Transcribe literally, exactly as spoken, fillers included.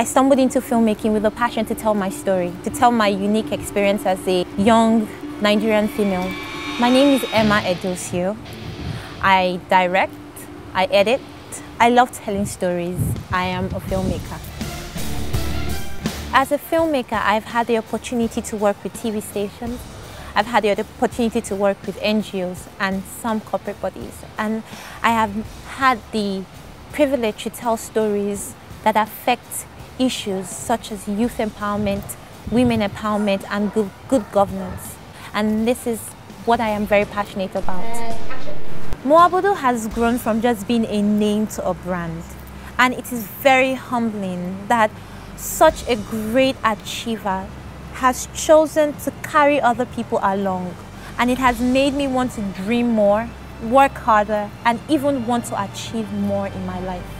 I stumbled into filmmaking with a passion to tell my story, to tell my unique experience as a young Nigerian female. My name is Ema Edosio. I direct, I edit, I love telling stories. I am a filmmaker. As a filmmaker, I've had the opportunity to work with T V stations, I've had the opportunity to work with N G Os and some corporate bodies, and I have had the privilege to tell stories that affect issues such as youth empowerment, women empowerment, and good, good governance. And this is what I am very passionate about. Mo Abudu has grown from just being a name to a brand, and it is very humbling that such a great achiever has chosen to carry other people along, and it has made me want to dream more, work harder, and even want to achieve more in my life.